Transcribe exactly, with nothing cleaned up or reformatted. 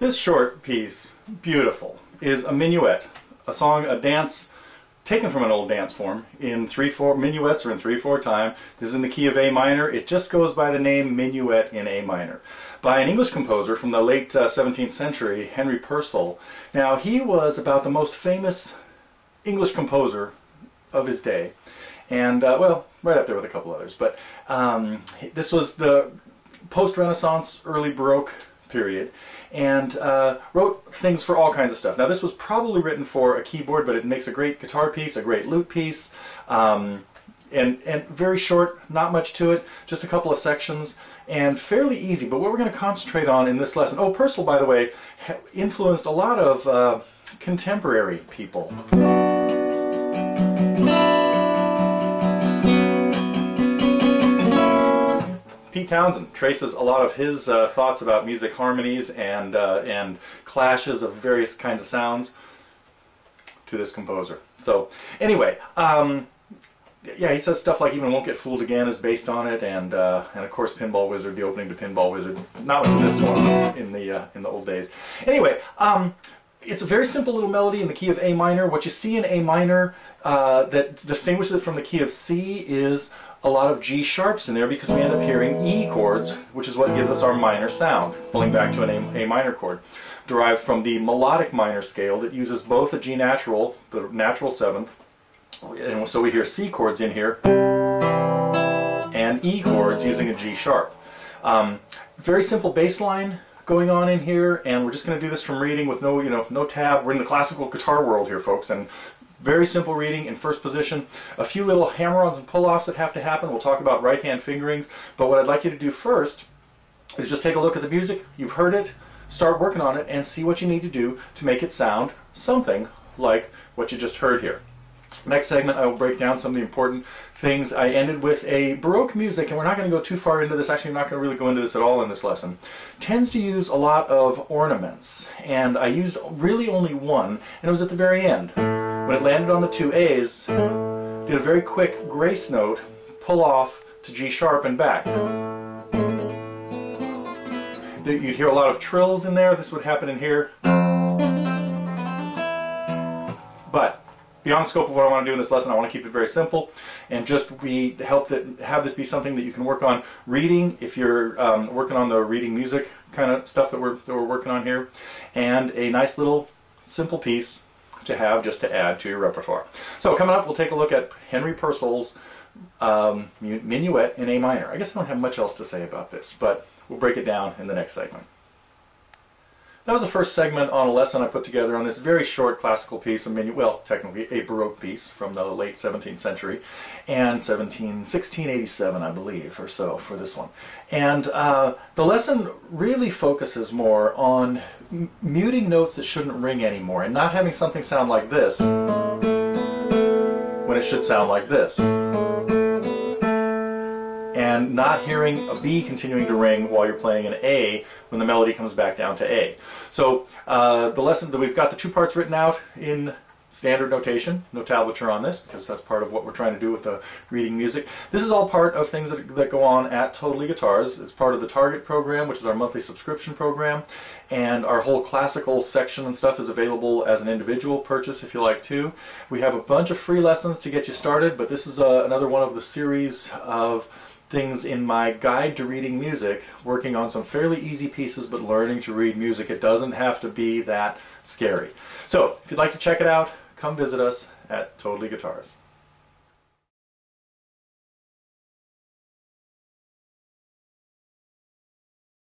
This short piece, beautiful, is a minuet, a song, a dance taken from an old dance form. In three four, minuets are in three four time. This is in the key of A minor. It just goes by the name Minuet in A minor, by an English composer from the late uh, seventeenth century, Henry Purcell. Now, he was about the most famous English composer of his day, and uh, well, right up there with a couple others. But um, this was the post-Renaissance, early Baroque period, and uh, wrote things for all kinds of stuff. Now, this was probably written for a keyboard, but it makes a great guitar piece, a great lute piece, um, and, and very short, not much to it, just a couple of sections, and fairly easy. But what we're going to concentrate on in this lesson, oh, Purcell, by the way, influenced a lot of uh, contemporary people. Pete Townsend traces a lot of his uh, thoughts about music harmonies and, uh, and clashes of various kinds of sounds to this composer. So anyway, um, yeah, he says stuff like even Won't Get Fooled Again is based on it, and, uh, and of course Pinball Wizard, the opening to Pinball Wizard, not like this one in the, uh, in the old days. Anyway, um, it's a very simple little melody in the key of A minor. What you see in A minor uh, that distinguishes it from the key of C is a lot of G sharps in there, because we end up hearing E chords, which is what gives us our minor sound, pulling back to an A, a minor chord, derived from the melodic minor scale that uses both a G natural, the natural seventh, and so we hear C chords in here, and E chords using a G sharp. Um, very simple bass line going on in here, and we're just going to do this from reading with no, you know, no tab. We're in the classical guitar world here, folks, and very simple reading in first position. A few little hammer-ons and pull-offs that have to happen. We'll talk about right-hand fingerings, but what I'd like you to do first is just take a look at the music. You've heard it, start working on it, and see what you need to do to make it sound something like what you just heard here. Next segment, I will break down some of the important things. I ended with a Baroque music, and we're not going to go too far into this. Actually, I'm not going to really go into this at all in this lesson. Tends to use a lot of ornaments, and I used really only one, and it was at the very end. When it landed on the two A's, did a very quick grace note, pull off to G sharp and back. You'd hear a lot of trills in there. This would happen in here. But beyond the scope of what I want to do in this lesson, I want to keep it very simple and just be, help that, have this be something that you can work on reading if you're um, working on the reading music kind of stuff that we're, that we're working on here, and a nice little simple piece to have just to add to your repertoire. So coming up, we'll take a look at Henry Purcell's um, Minuet in A minor. I guess I don't have much else to say about this, but we'll break it down in the next segment. That was the first segment on a lesson I put together on this very short classical piece, a minuet, well, technically a Baroque piece from the late seventeenth century, and sixteen eighty-seven, I believe, or so, for this one. And uh, the lesson really focuses more on muting notes that shouldn't ring anymore, and not having something sound like this when it should sound like this, and not hearing a B continuing to ring while you're playing an A when the melody comes back down to A. So uh, the lesson that we've got the two parts written out in standard notation, no tablature on this, because that's part of what we're trying to do with the reading music. This is all part of things that, that go on at Totally Guitars. It's part of the Target program, which is our monthly subscription program, and our whole classical section and stuff is available as an individual purchase if you like to. We have a bunch of free lessons to get you started, but this is uh, another one of the series of things in my guide to reading music, working on some fairly easy pieces, but learning to read music. It doesn't have to be that scary. So if you'd like to check it out, come visit us at Totally Guitars.